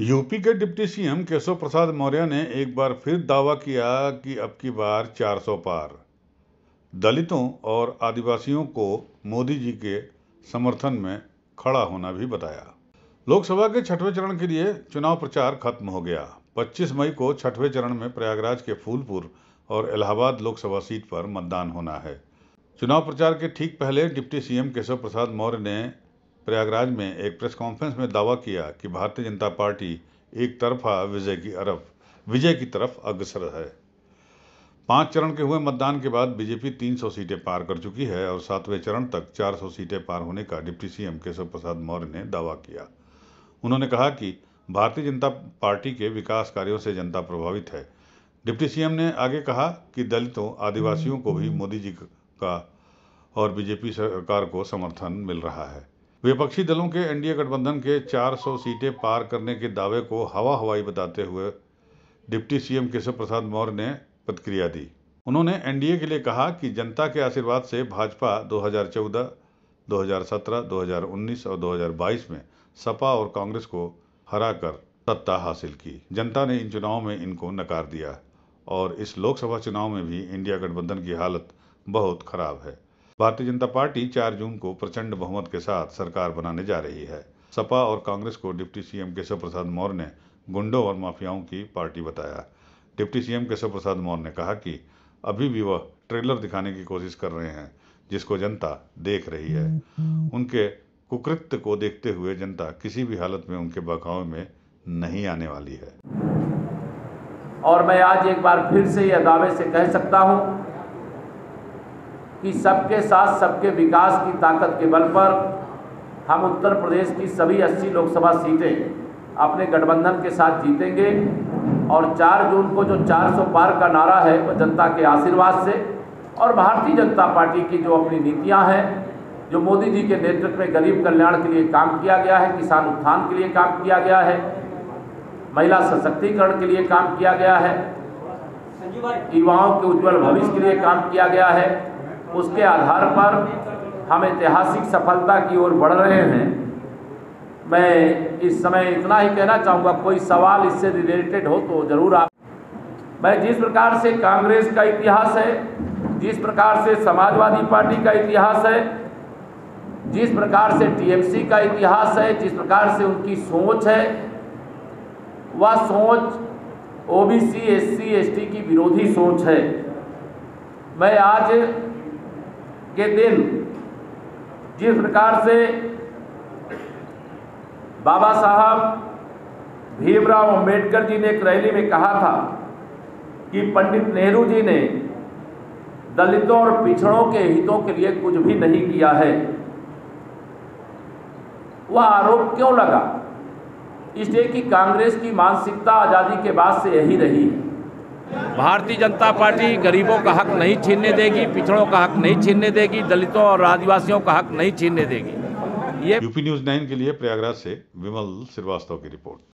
UP के deputy CM Keshav Prasad Maurya ने एक बार फिर दावा किया कि अब की बार 400 पार। दलितों और आदिवासियों को मोदी जी के समर्थन में खड़ा होना भी बताया। लोकसभा के छठवें चरण के लिए चुनाव प्रचार खत्म हो गया। 25 मई को छठवें चरण में प्रयागराज के फूलपुर और इलाहाबाद लोकसभा सीट पर मतदान होना है। चुनाव प्रचार के ठीक पहले डिप्टी सीएम केशव प्रसाद मौर्य ने प्रयागराज में एक प्रेस कॉन्फ्रेंस में दावा किया कि भारतीय जनता पार्टी एक तरफा विजय की तरफ अग्रसर है। 5 चरण के हुए मतदान के बाद बीजेपी 300 सीटें पार कर चुकी है और 7वें चरण तक 400 सीटें पार होने का डिप्टी सीएम केशव प्रसाद मौर्य ने दावा किया। उन्होंने कहा कि भारतीय जनता पार्टी के विकास कार्यों से जनता प्रभावित है। डिप्टी सीएम ने आगे कहा कि दलितों आदिवासियों को भी मोदी जी का और बीजेपी सरकार को समर्थन मिल रहा है। विपक्षी दलों के एनडीए गठबंधन के 400 सीटें पार करने के दावे को हवा हवाई बताते हुए डिप्टी सीएम केशव प्रसाद मौर्य ने प्रतिक्रिया दी। उन्होंने एनडीए के लिए कहा कि जनता के आशीर्वाद से भाजपा 2014, 2017, 2019 और 2022 में सपा और कांग्रेस को हराकर सत्ता हासिल की। जनता ने इन चुनावों में इनको नकार दिया और इस लोकसभा चुनाव में भी इंडिया गठबंधन की हालत बहुत खराब है। भारतीय जनता पार्टी 4 जून को प्रचंड बहुमत के साथ सरकार बनाने जा रही है। सपा और कांग्रेस को डिप्टी सीएम केशव प्रसाद मौर्य ने गुंडों और माफियाओं की पार्टी बताया। डिप्टी सीएम केशव प्रसाद मौर्य ने कहा कि अभी भी वह ट्रेलर दिखाने की कोशिश कर रहे हैं जिसको जनता देख रही है। उनके कुकृत्य को देखते हुए जनता किसी भी हालत में उनके बहकावे में नहीं आने वाली है। और मैं आज एक बार फिर से यह दावे से कह सकता हूँ कि सबके साथ सबके विकास की ताकत के बल पर हम उत्तर प्रदेश की सभी 80 लोकसभा सीटें अपने गठबंधन के साथ जीतेंगे और 4 जून को जो 400 पार का नारा है वह जनता के आशीर्वाद से और भारतीय जनता पार्टी की जो अपनी नीतियां हैं, जो मोदी जी के नेतृत्व में गरीब कल्याण के लिए काम किया गया है, किसान उत्थान के लिए काम किया गया है, महिला सशक्तिकरण के लिए काम किया गया है, युवाओं के उज्ज्वल भविष्य के लिए काम किया गया है, उसके आधार पर हम ऐतिहासिक सफलता की ओर बढ़ रहे हैं। मैं इस समय इतना ही कहना चाहूँगा, कोई सवाल इससे रिलेटेड हो तो ज़रूर आप। मैं जिस प्रकार से कांग्रेस का इतिहास है, जिस प्रकार से समाजवादी पार्टी का इतिहास है, जिस प्रकार से टीएमसी का इतिहास है, जिस प्रकार से उनकी सोच है, वह सोच ओबीसी, एससी, एसटी की विरोधी सोच है। मैं आज के दिन जिस प्रकार से बाबा साहब भीमराव अम्बेडकर जी ने एक रैली में कहा था कि पंडित नेहरू जी ने दलितों और पिछड़ों के हितों के लिए कुछ भी नहीं किया है, वह आरोप क्यों लगा? इसलिए कि कांग्रेस की मानसिकता आज़ादी के बाद से यही रही है। भारतीय जनता पार्टी गरीबों का हक नहीं छीनने देगी, पिछड़ों का हक नहीं छीनने देगी, दलितों और आदिवासियों का हक नहीं छीनने देगी। ये यूपी न्यूज 9 के लिए प्रयागराज से विमल श्रीवास्तव की रिपोर्ट।